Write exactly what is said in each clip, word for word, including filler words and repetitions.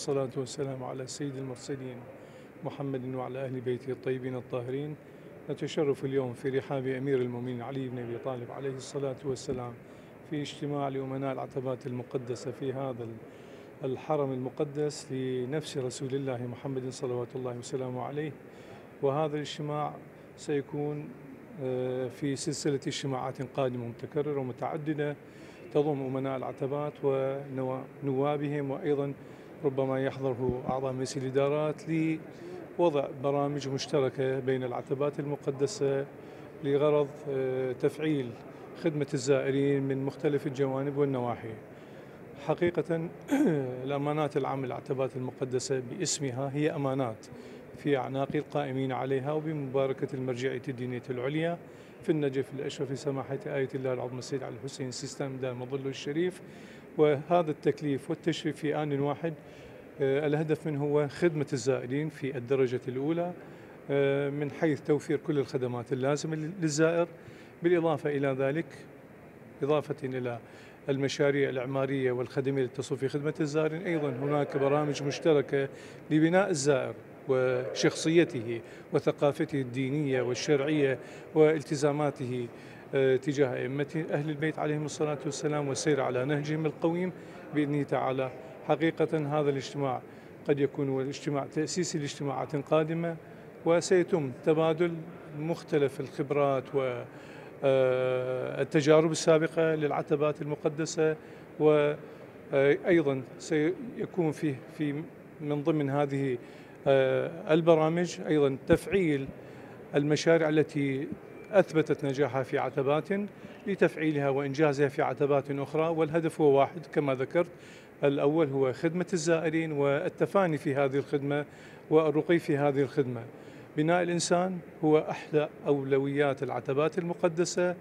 والصلاة والسلام على سيد المرسلين محمد وعلى أهل بيته الطيبين الطاهرين. نتشرف اليوم في رحاب أمير المؤمنين علي بن أبي طالب عليه الصلاة والسلام في اجتماع لأمناء العتبات المقدسة في هذا الحرم المقدس لنفس رسول الله محمد صلوات الله وسلامه عليه. وهذا الاجتماع سيكون في سلسلة اجتماعات قادمة متكررة ومتعددة تضم أمناء العتبات ونوابهم، وأيضا ربما يحضره أعضاء مجلس الإدارات لوضع برامج مشتركة بين العتبات المقدسة لغرض تفعيل خدمة الزائرين من مختلف الجوانب والنواحي. حقيقة الأمانات العامة للعتبات المقدسة باسمها هي أمانات في أعناق القائمين عليها، وبمباركة المرجعية الدينية العليا في النجف الأشرف سماحة آية الله العظمى السيد علي الحسين سيستم دام ظله الشريف. وهذا التكليف والتشريف في آن واحد الهدف منه هو خدمة الزائرين في الدرجة الأولى من حيث توفير كل الخدمات اللازمة للزائر، بالإضافة إلى ذلك إضافة إلى المشاريع الإعمارية والخدمية للتصوير في خدمة الزائرين. أيضا هناك برامج مشتركة لبناء الزائر وشخصيته وثقافته الدينية والشرعية والتزاماته تجاه أئمة أهل البيت عليهم الصلاة والسلام والسير على نهجهم القويم بإذنه تعالى. حقيقة هذا الاجتماع قد يكون هو الاجتماع تأسيسي لاجتماعات قادمة، وسيتم تبادل مختلف الخبرات والتجارب السابقة للعتبات المقدسة، وأيضا سيكون فيه في من ضمن هذه البرامج أيضا تفعيل المشاريع التي أثبتت نجاحها في عتبات لتفعيلها وإنجازها في عتبات أخرى. والهدف هو واحد كما ذكرت، الأول هو خدمة الزائرين والتفاني في هذه الخدمة والرقي في هذه الخدمة. بناء الإنسان هو أحلى أولويات العتبات المقدسة،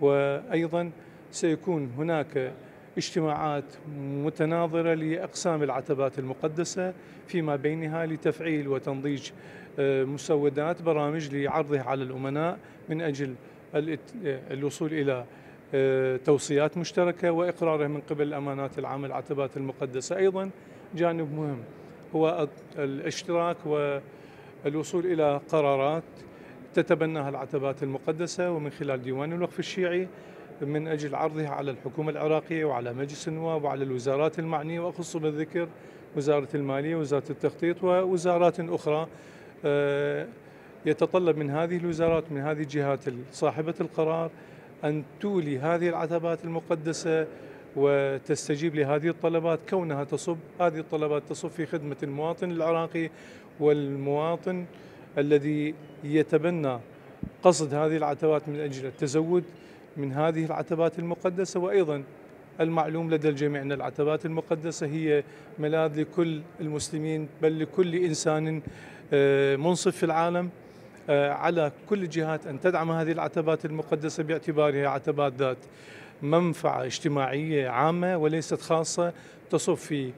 وأيضا سيكون هناك اجتماعات متناظرة لأقسام العتبات المقدسة فيما بينها لتفعيل وتنضيج مسودات برامج لعرضها على الأمناء من أجل الوصول إلى توصيات مشتركة وإقرارها من قبل الأمانات العامة للعتبات المقدسة. أيضا جانب مهم هو الاشتراك والوصول إلى قرارات تتبناها العتبات المقدسة ومن خلال ديوان الوقف الشيعي من أجل عرضها على الحكومة العراقية وعلى مجلس النواب وعلى الوزارات المعنية، وأخص بالذكر وزارة المالية ووزارة التخطيط ووزارات أخرى. يتطلب من هذه الوزارات من هذه الجهات صاحبة القرار أن تولي هذه العتبات المقدسة وتستجيب لهذه الطلبات، كونها تصب هذه الطلبات تصب في خدمة المواطن العراقي والمواطن الذي يتبنى قصد هذه العتبات من أجل التزود من هذه العتبات المقدسة. وأيضا المعلوم لدى الجميع أن العتبات المقدسة هي ملاذ لكل المسلمين، بل لكل إنسان منصف في العالم. على كل الجهات أن تدعم هذه العتبات المقدسة باعتبارها عتبات ذات منفعة اجتماعية عامة وليست خاصة، تصف في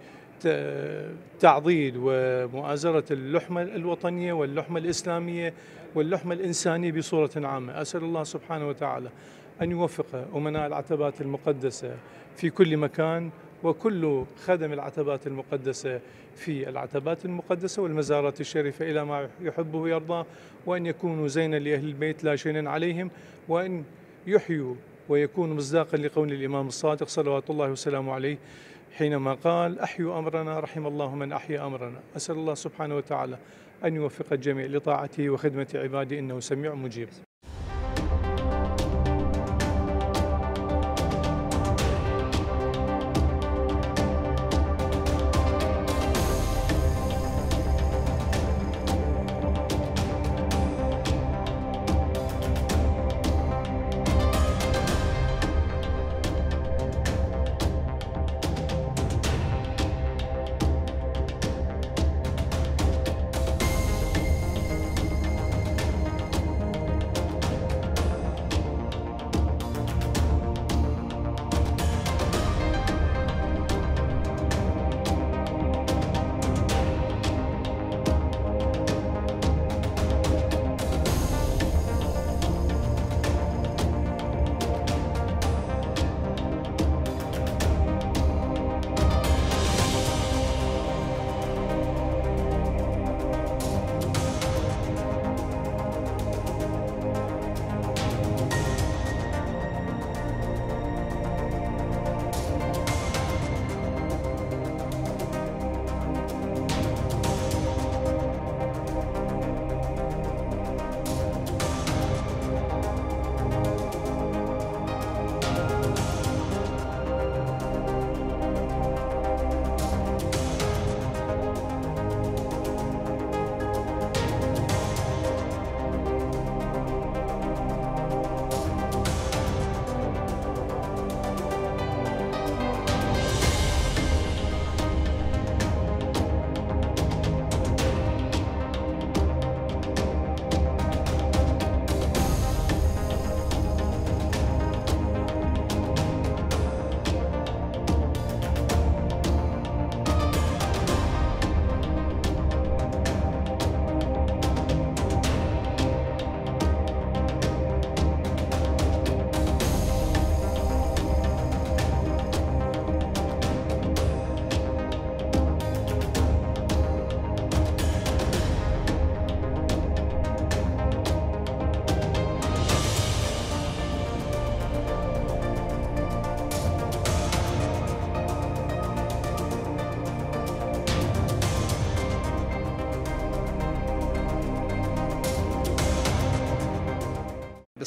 تعضيد ومؤازرة اللحمة الوطنية واللحمة الإسلامية واللحمة الإنسانية بصورة عامة. أسأل الله سبحانه وتعالى أن يوفق أمناء العتبات المقدسة في كل مكان، وكل خدم العتبات المقدسة في العتبات المقدسة والمزارات الشريفة إلى ما يحبه ويرضاه، وأن يكونوا زينا لأهل البيت لا شيء عليهم، وأن يحيوا ويكونوا مصداقا لقول الإمام الصادق صلوات الله وسلامه عليه حينما قال: أحيوا أمرنا رحم الله من أحيا أمرنا. أسأل الله سبحانه وتعالى أن يوفق الجميع لطاعته وخدمة عباده، إنه سميع مجيب.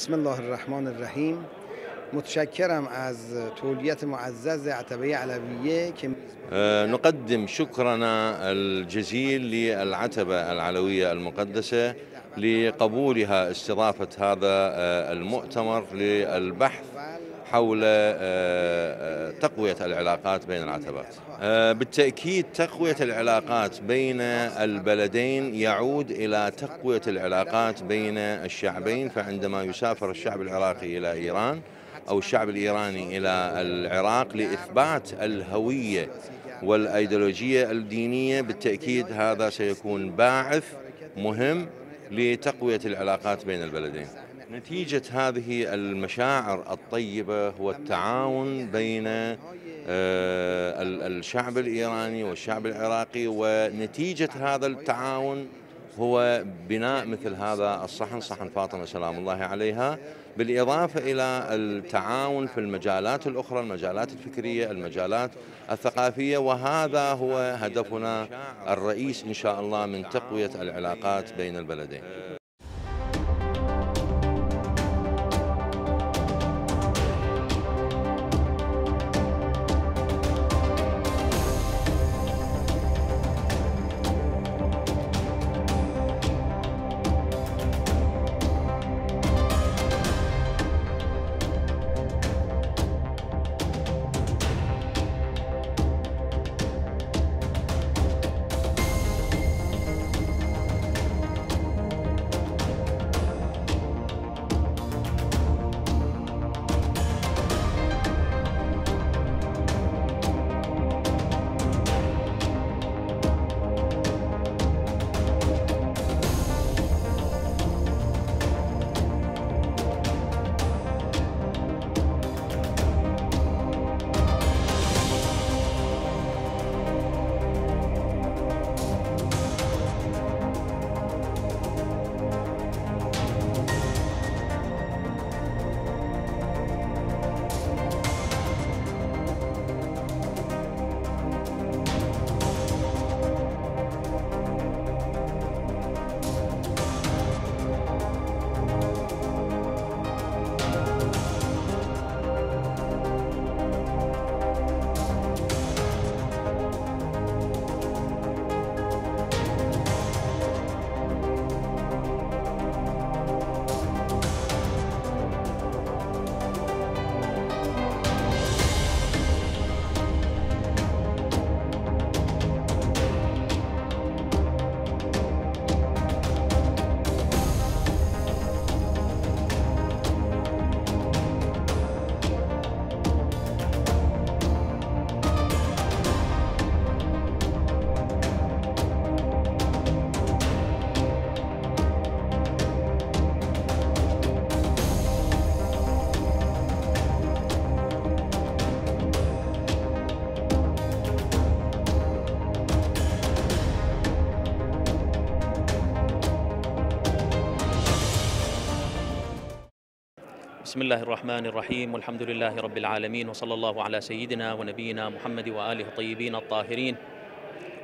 بسم الله الرحمن الرحیم. متشکرم از تولیت معزز عتبه علویه که نقدم شكرنا الجزيل للعتبة العلوية المقدسة لقبولها استضافة هذا المؤتمر للبحث حول تقوية العلاقات بين العتبات. بالتأكيد تقوية العلاقات بين البلدين يعود إلى تقوية العلاقات بين الشعبين، فعندما يسافر الشعب العراقي إلى إيران أو الشعب الإيراني إلى العراق لإثبات الهوية والأيديولوجية الدينية، بالتأكيد هذا سيكون باعث مهم لتقوية العلاقات بين البلدين. نتيجة هذه المشاعر الطيبة هو التعاون بين الشعب الإيراني والشعب العراقي، ونتيجة هذا التعاون هو بناء مثل هذا الصحن، صحن فاطمة سلام الله عليها، بالإضافة إلى التعاون في المجالات الأخرى، المجالات الفكرية، المجالات الثقافية، وهذا هو هدفنا الرئيس إن شاء الله من تقوية العلاقات بين البلدين. بسم الله الرحمن الرحيم، والحمد لله رب العالمين، وصلى الله على سيدنا ونبينا محمد وآله الطيبين الطاهرين،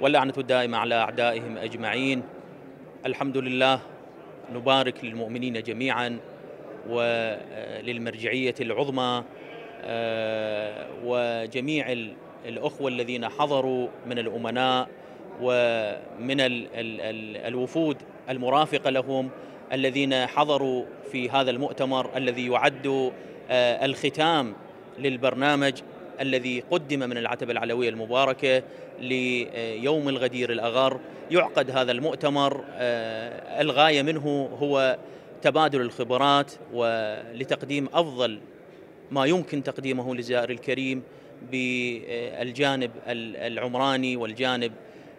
واللعنة الدائمة على أعدائهم أجمعين. الحمد لله، نبارك للمؤمنين جميعا وللمرجعية العظمى وجميع الأخوة الذين حضروا من الأمناء ومن الوفود المرافقة لهم الذين حضروا في هذا المؤتمر الذي يعد الختام للبرنامج الذي قدم من العتبة العلوية المباركة ليوم الغدير الأغر. يعقد هذا المؤتمر، الغاية منه هو تبادل الخبرات ولتقديم أفضل ما يمكن تقديمه للزائر الكريم بالجانب العمراني والجانب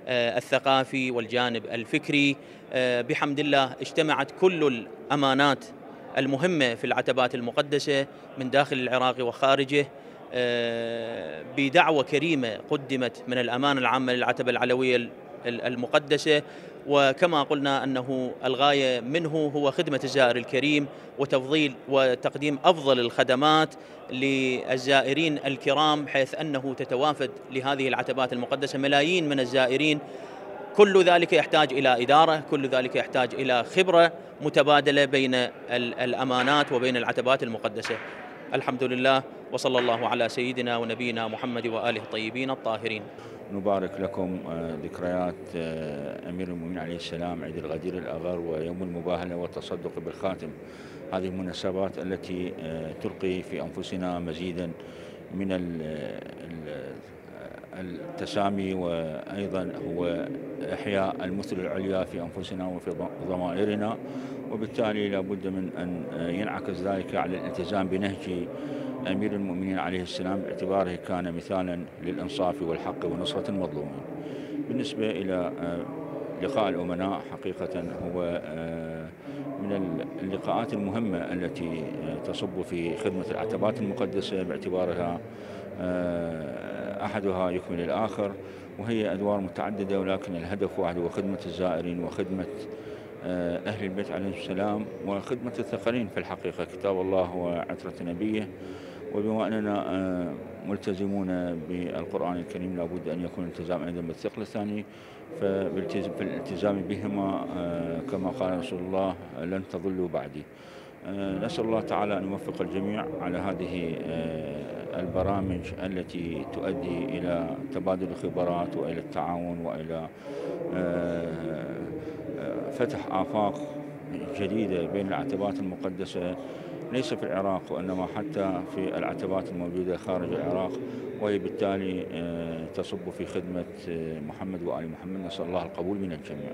الثقافي والجانب الفكري. بحمد الله اجتمعت كل الأمانات المهمة في العتبات المقدسة من داخل العراق وخارجه بدعوة كريمة قدمت من الأمانة العامة للعتبة العلوية المقدسة، وكما قلنا أنه الغاية منه هو خدمة الزائر الكريم وتفضيل وتقديم أفضل الخدمات للزائرين الكرام، حيث أنه تتوافد لهذه العتبات المقدسة ملايين من الزائرين كل ذلك يحتاج إلى إدارة، كل ذلك يحتاج إلى خبرة متبادلة بين الأمانات وبين العتبات المقدسة. الحمد لله، وصلى الله على سيدنا ونبينا محمد وآله الطيبين الطاهرين. نبارك لكم ذكريات أمير المؤمنين عليه السلام عيد الغدير الأغر ويوم المباهلة والتصدق بالخاتم، هذه المناسبات التي تلقي في أنفسنا مزيدا من التسامي وأيضا هو إحياء المثل العليا في أنفسنا وفي ضمائرنا، وبالتالي لا بد من أن ينعكس ذلك على الالتزام بنهج أمير المؤمنين عليه السلام باعتباره كان مثالا للإنصاف والحق ونصرة المظلومين. بالنسبة إلى لقاء الأمناء، حقيقة هو من اللقاءات المهمة التي تصب في خدمة العتبات المقدسة باعتبارها أحدها يكمل الآخر، وهي أدوار متعددة ولكن الهدف واحد، هو خدمة الزائرين وخدمة أهل البيت عليهم السلام وخدمة الثقلين في الحقيقة، كتاب الله وعترة نبيه. وبما أننا ملتزمون بالقرآن الكريم لابد أن يكون الالتزام أيضا بالثقل الثاني، فالالتزام بهما كما قال رسول الله لن تضلوا بعدي. نسأل الله تعالى أن يوفق الجميع على هذه البرامج التي تؤدي إلى تبادل الخبرات وإلى التعاون وإلى فتح آفاق جديدة بين العتبات المقدسة ليس في العراق وإنما حتى في العتبات الموجودة خارج العراق، وهي بالتالي تصب في خدمة محمد وآل محمد. نسأل الله القبول من الجميع.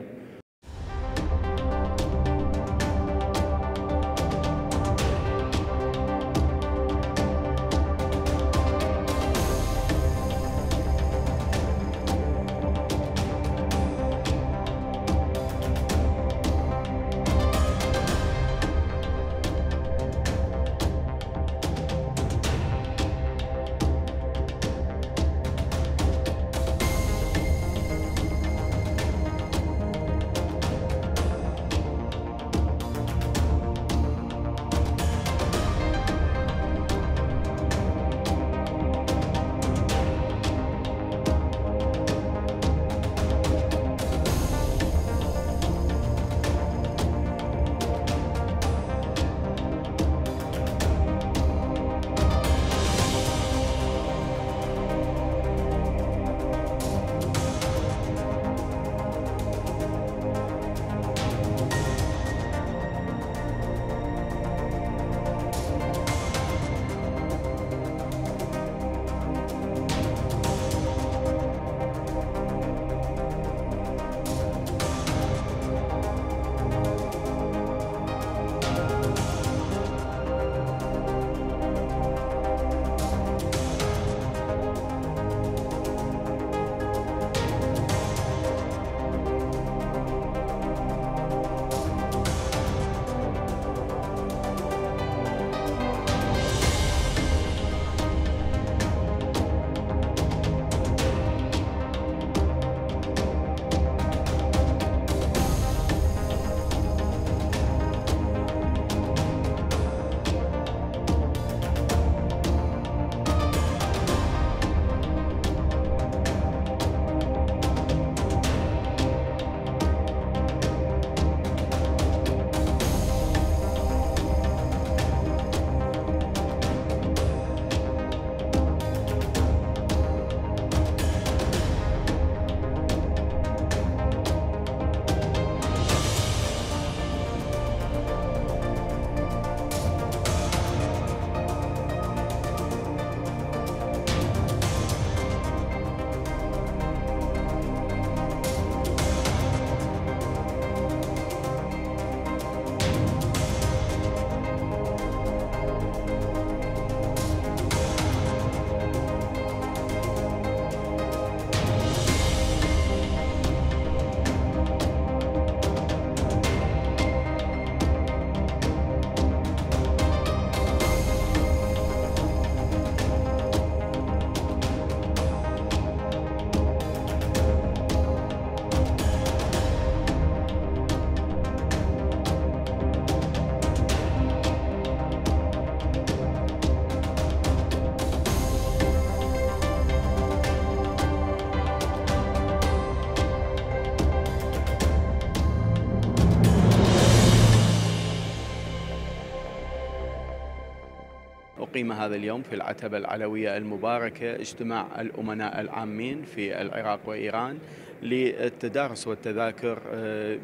أقيم هذا اليوم في العتبة العلوية المباركة اجتماع الأمناء العامين في العراق وإيران للتدارس والتذاكر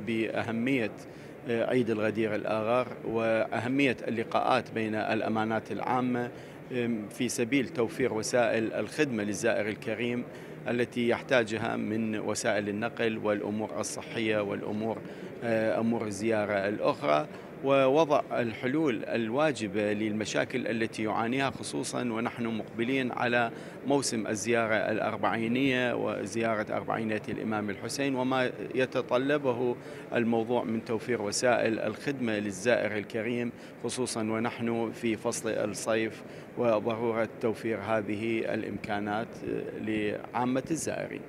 بأهمية عيد الغدير الآذار وأهمية اللقاءات بين الأمانات العامة في سبيل توفير وسائل الخدمة للزائر الكريم التي يحتاجها من وسائل النقل والأمور الصحية والأمور أمور الزيارة الأخرى، ووضع الحلول الواجبة للمشاكل التي يعانيها، خصوصا ونحن مقبلين على موسم الزيارة الأربعينية وزيارة أربعينية الإمام الحسين وما يتطلبه الموضوع من توفير وسائل الخدمة للزائر الكريم، خصوصا ونحن في فصل الصيف وضرورة توفير هذه الإمكانات لعامة الزائرين.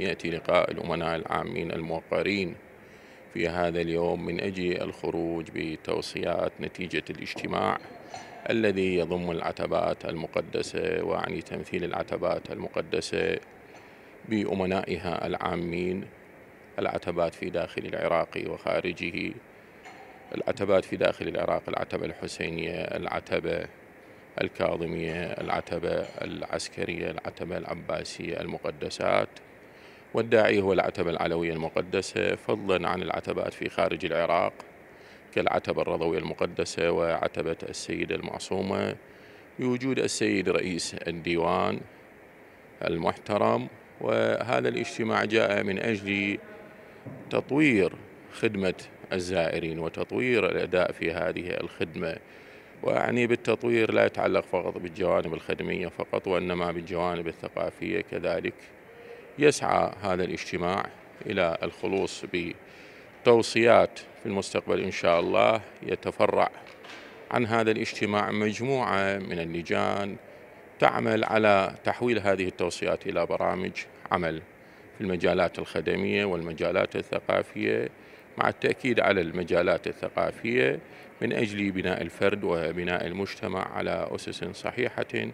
يأتي لقاء الأمناء العامين الموقرين في هذا اليوم من أجل الخروج بتوصيات نتيجة الاجتماع الذي يضم العتبات المقدسة، وأعني تمثيل العتبات المقدسة بأمنائها العامين، العتبات في داخل العراق وخارجه، العتبات في داخل العراق العتبة الحسينية، العتبة الكاظمية، العتبة العسكرية، العتبة العباسية المقدسات، والداعي هو العتبة العلوية المقدسة، فضلا عن العتبات في خارج العراق كالعتبة الرضوية المقدسة وعتبة السيدة المعصومة، بوجود السيد رئيس الديوان المحترم. وهذا الاجتماع جاء من أجل تطوير خدمة الزائرين وتطوير الأداء في هذه الخدمة، وأعني بالتطوير لا يتعلق فقط بالجوانب الخدمية فقط، وإنما بالجوانب الثقافية كذلك. يسعى هذا الاجتماع إلى الخلوص بتوصيات في المستقبل إن شاء الله يتفرع عن هذا الاجتماع مجموعة من اللجان تعمل على تحويل هذه التوصيات إلى برامج عمل في المجالات الخدمية والمجالات الثقافية، مع التأكيد على المجالات الثقافية، من أجل بناء الفرد وبناء المجتمع على أسس صحيحة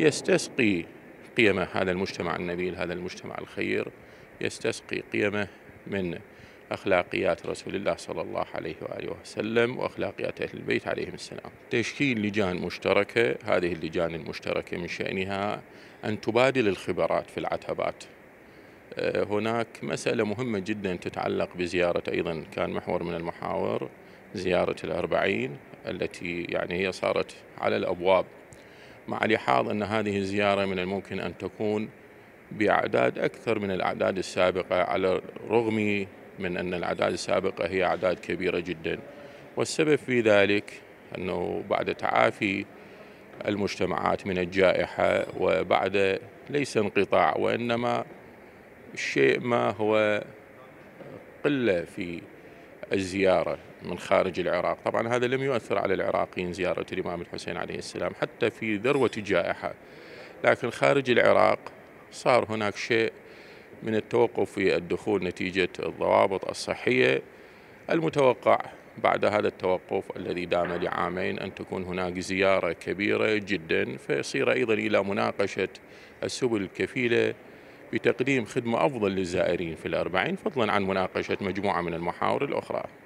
يستسقي قيمة هذا المجتمع النبيل، هذا المجتمع الخير، يستسقي قيمة من أخلاقيات رسول الله صلى الله عليه وآله وسلم وأخلاقيات أهل البيت عليهم السلام. تشكيل لجان مشتركة، هذه اللجان المشتركة من شأنها أن تبادل الخبرات في العتبات. هناك مسألة مهمة جدا تتعلق بزيارة، أيضا كان محور من المحاور زيارة الأربعين التي يعني هي صارت على الأبواب، مع لحاظ أن هذه الزيارة من الممكن أن تكون بأعداد أكثر من الأعداد السابقة، على الرغم من أن الأعداد السابقة هي أعداد كبيرة جدا. والسبب في ذلك أنه بعد تعافي المجتمعات من الجائحة وبعد ليس انقطاع وإنما شيء ما هو قلة في الزيارة من خارج العراق. طبعا هذا لم يؤثر على العراقيين زيارة الإمام الحسين عليه السلام حتى في ذروة الجائحة، لكن خارج العراق صار هناك شيء من التوقف في الدخول نتيجة الضوابط الصحية. المتوقع بعد هذا التوقف الذي دام لعامين أن تكون هناك زيارة كبيرة جدا، فيصير أيضا إلى مناقشة السبل الكفيلة بتقديم خدمة أفضل للزائرين في الأربعين، فضلا عن مناقشة مجموعة من المحاور الأخرى.